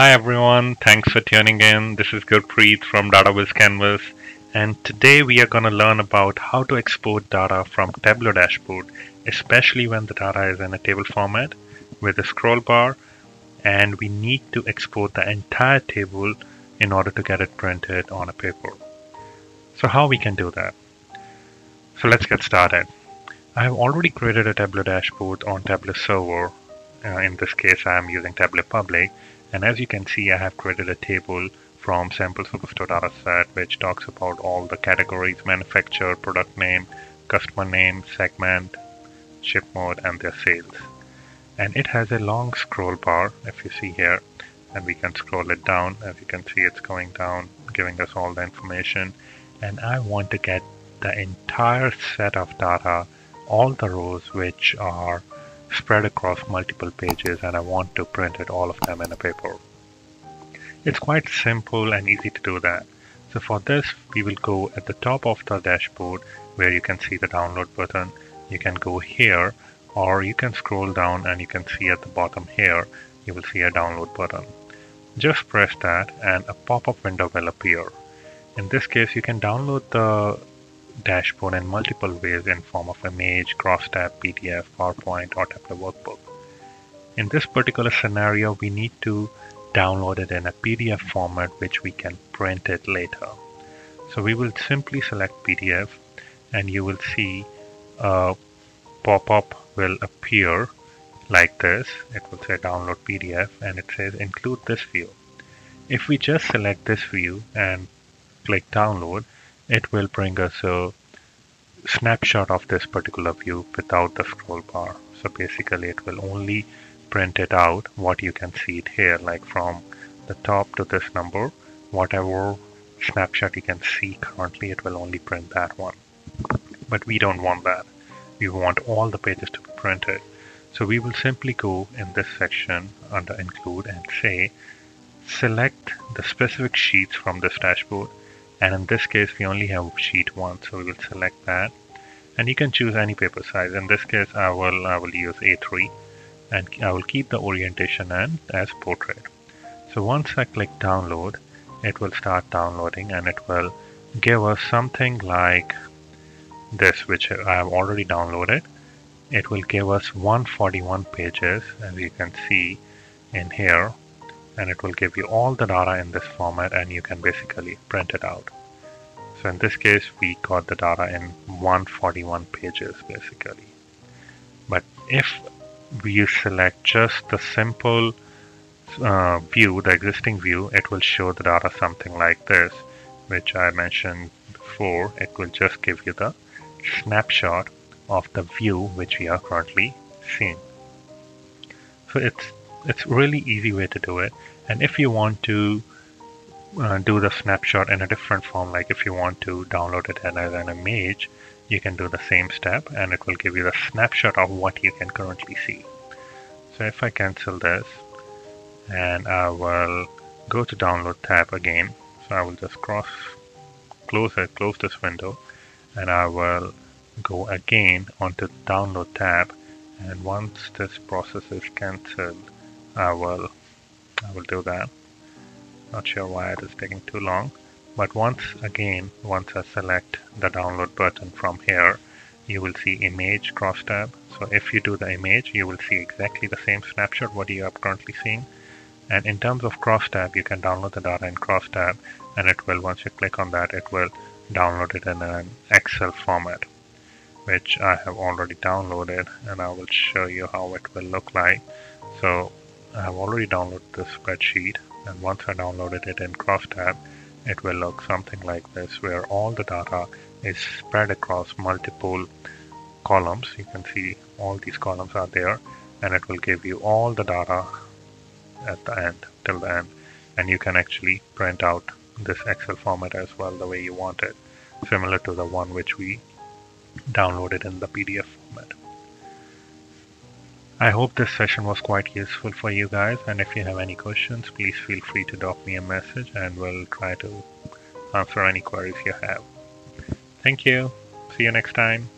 Hi everyone, thanks for tuning in. This is Gurpreet from Dataviz Canvas, and today we are going to learn about how to export data from Tableau Dashboard, especially when the data is in a table format with a scroll bar, and we need to export the entire table in order to get it printed on a paper. So how we can do that? So let's get started. I have already created a Tableau Dashboard on Tableau Server. In this case, I am using Tableau Public. And as you can see, I have created a table from sample superstore data set, which talks about all the categories, manufacturer, product name, customer name, segment, ship mode, and their sales. And it has a long scroll bar, if you see here, and we can scroll it down. As you can see, it's going down, giving us all the information. And I want to get the entire set of data, all the rows which are spread across multiple pages, and I want to print it all of them in a paper. It's quite simple and easy to do that. So for this, we will go at the top of the dashboard where you can see the download button. You can go here, or you can scroll down and you can see at the bottom here, you will see a download button. Just press that and a pop-up window will appear. In this case, you can download the dashboard in multiple ways in form of image, crosstab, PDF, PowerPoint, or Tableau workbook. In this particular scenario, we need to download it in a PDF format which we can print it later. So we will simply select PDF and you will see a pop-up will appear like this. It will say download PDF and it says include this view. If we just select this view and click download, it will bring us a snapshot of this particular view without the scroll bar. So basically it will only print it out what you can see it here, like from the top to this number, whatever snapshot you can see currently, it will only print that one. But we don't want that. We want all the pages to be printed. So we will simply go in this section under include and say, select the specific sheets from this dashboard. And in this case, we only have sheet 1, so we will select that. And you can choose any paper size. In this case, I will use A3, and I will keep the orientation as portrait. So once I click download, it will start downloading and it will give us something like this, which I have already downloaded. It will give us 141 pages, as you can see in here. And it will give you all the data in this format and you can basically print it out. So in this case, we got the data in 141 pages basically. But if we select just the simple view, the existing view, it will show the data something like this, which I mentioned before. It will just give you the snapshot of the view which we are currently seeing. So it's really easy way to do it. And if you want to do the snapshot in a different form, like if you want to download it as an image, you can do the same step and it will give you the snapshot of what you can currently see. So if I cancel this and I will go to download tab again, so I will just close this window and I will go again onto download tab, and once this process is cancelled, I will do that. Not sure why it is taking too long, but once I select the download button from here, you will see image crosstab. So if you do the image, you will see exactly the same snapshot what you are currently seeing. And in terms of crosstab, you can download the data in crosstab, and it will, once you click on that, it will download it in an Excel format, which I have already downloaded, and I will show you how it will look like. So I have already downloaded this spreadsheet, and once I downloaded it in crosstab, it will look something like this, where all the data is spread across multiple columns. You can see all these columns are there, and it will give you all the data at the end, till the end. And you can actually print out this Excel format as well, the way you want it, similar to the one which we downloaded in the PDF format. I hope this session was quite useful for you guys, and if you have any questions, please feel free to drop me a message and we'll try to answer any queries you have. Thank you. See you next time.